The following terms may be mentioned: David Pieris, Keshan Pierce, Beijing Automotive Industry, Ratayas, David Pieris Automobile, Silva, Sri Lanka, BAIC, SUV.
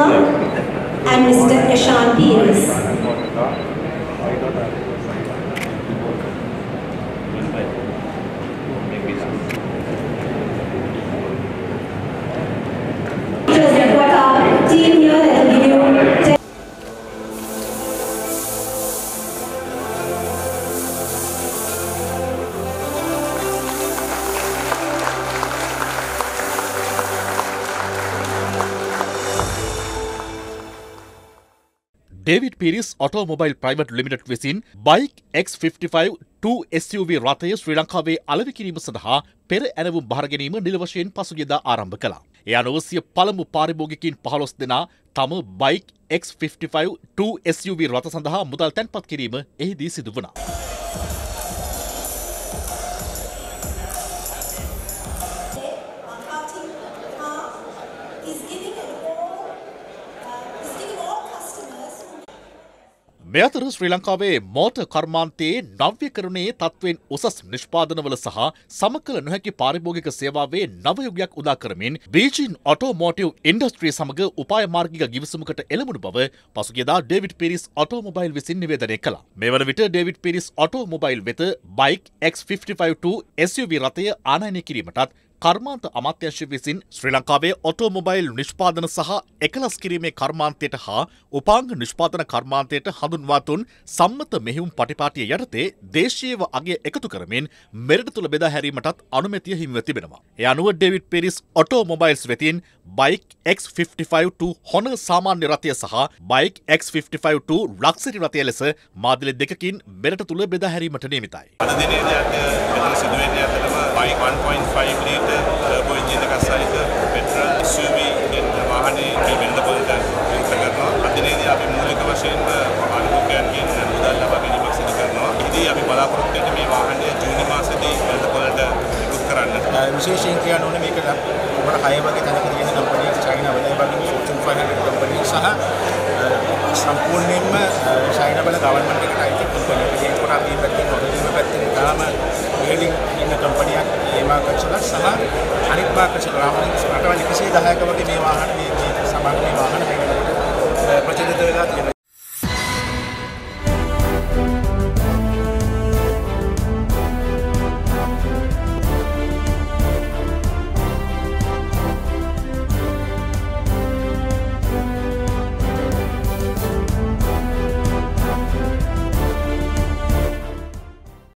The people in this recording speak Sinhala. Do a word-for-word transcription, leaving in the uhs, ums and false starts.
Silva and Mister Keshan Pierce. David Pieris Automobile Private Limited within BAIC X fifty-five two S U V Ratayas Sri Lankawe Alavikirima Sadaha Per Anavum Baharaganima Nilavashen Pasugeda Arambakala. Eanosia Palamu Paribogukin Pahalos Dena Tama BAIC X fifty-five two S U V Rata Sandaha Mudal Tenpat Kirima Ehdi Siduvana. මෙතර ශ්‍රී ලංකාවේ මෝටර් කර්මාන්තයේ නව්‍යකරණයේ තත්වෙන් උසස් නිෂ්පාදනවල සහ සමකල නොහැකි පාරිභෝගික සේවාවේ නව යුගයක් උදා කරමින් Beijing Automotive Industry සමග උපාය මාර්ගික ගිවිසුමකට එළඹුණු බව පසුගියදා David Pieris Automobile විසින් නිවේදනය කළා. මේ වන විට David Pieris Automobile වෙත BAIC X fifty-five two S U V රථය ආනයනය කිරීමටත් කර්මාන්ත අමාත්‍යංශ විසින් ශ්‍රී ලංකාවේ ඔටෝමොබයිල් නිෂ්පාදන සහ එකලස් කිරීමේ කර්මාන්තයට හා උපාංග නිෂ්පාදන කර්මාන්තයට හඳුන්වා දුන් සම්මත මෙහෙයුම් පටිපාටිය යටතේ දේශීයව අගය එකතු කරමින් මෙරට තුල බෙදා හැරීමටත් අනුමැතිය හිමිව තිබෙනවා. ඒ අනුව ඩේවිඩ් පීරිස් ඔටෝමොබයිල්ස් වෙතින් BAIC X fifty-five two Honor සාමාන්‍ය රථය සහ BAIC X fifty-five two luxury රථය ලෙස මාදිලි දෙකකින් මෙරට තුල බෙදා හැරීමට නියමිතයි. අද දිනේදී මෙතන සිදුවෙන්නේ අතලම BAIC one point five turbo engine එකක් සහිත පෙට්‍රල් S U V වාහනේ වෙනද පොතෙන් වින්ත කරනවා. අදිනේදී අපි මූලික වශයෙන් අනුකම්පිතයන්ගෙන් මුදල් ලබා ගැනීමක් සිදු කරනවා. ඉතින් අපි බලාපොරොත්තු වෙන්නේ මේ වාහනය ජූනි මාසෙදී වෙනද පොතට ඉක්ුත් කරන්න. විශේෂයෙන් කියන්න ඕනේ මේක අපේ හය වගේ තැනක තියෙන කම්පැනි චයිනා වල වගේ Fortune five hundred කම්පැනි සහ සම්පූර්ණයෙන්ම චයිනා වල ගවර්න්මන්ට් එකට අයිති කම්පැනි. ඒක උනා මේ පැත්තේ පොඩි පැත්තේ තාම වේලින් ඉන්න කම්පැනියක් ඒමාකච්චලා සහ අනිත් පාකච්චල රාමලින් රටවල් one ten ක වගේ මේ වාහන මේ සමාගමේ වාහන මේකට ප්‍රචලිත වෙලා තියෙනවා.